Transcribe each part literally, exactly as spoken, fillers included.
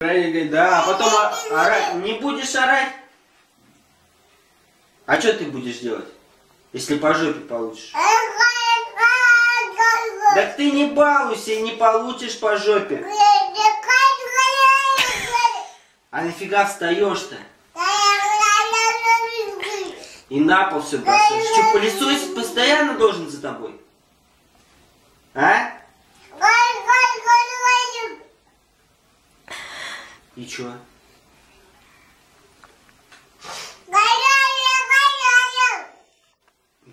Говорит, да, а потом о, орать. Не будешь орать? А что ты будешь делать, если по жопе получишь? Так ты не балуйся и не получишь по жопе. А нафига встаешь-то? И на пол все бросаешь. Что, пылесосить постоянно должен за тобой? А? И чё?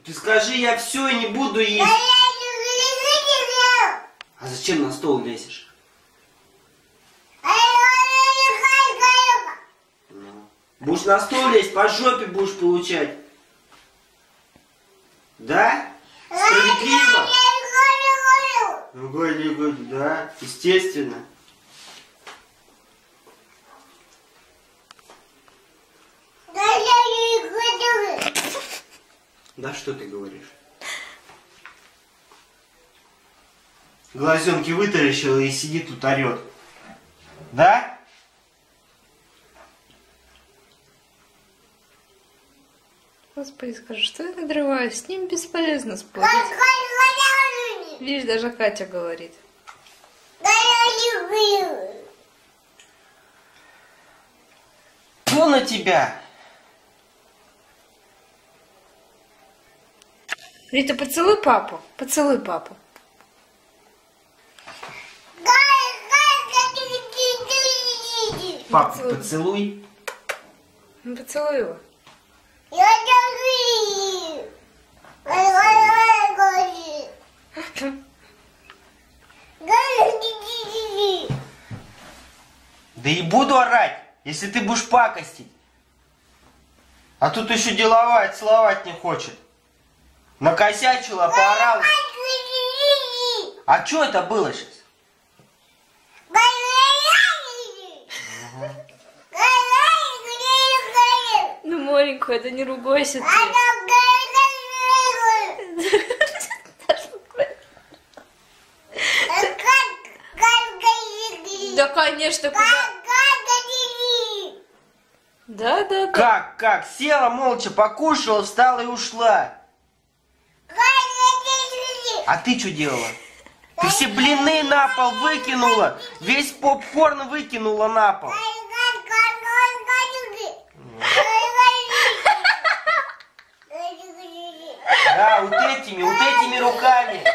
Ты скажи, я все и не буду есть. А зачем на стол лезешь? Ну. Будешь на стол лезть, по жопе будешь получать. Да? Справедливо? Ну, годи, годи, да, естественно. Да что ты говоришь? Глазенки вытаращила и сидит тут орет. Да? Господи, скажи, что я надрываюсь? С ним бесполезно спорить. Видишь, даже Катя говорит. Кто на тебя? Рита, поцелуй папу, поцелуй папу. Папу поцелуй. Ну, поцелуй его. Да и буду орать, если ты будешь пакостить. А тут еще деловая целовать не хочет. Накосячила, поорала. А что это было сейчас? Ну, Моленька, это не ругайся ты. Да, конечно, куда? Да, да, да. Как, как? Села молча, покушала, встала и ушла. А ты что делала? Ты все блины на пол выкинула, весь попкорн выкинула на пол. Да, вот этими, вот этими руками.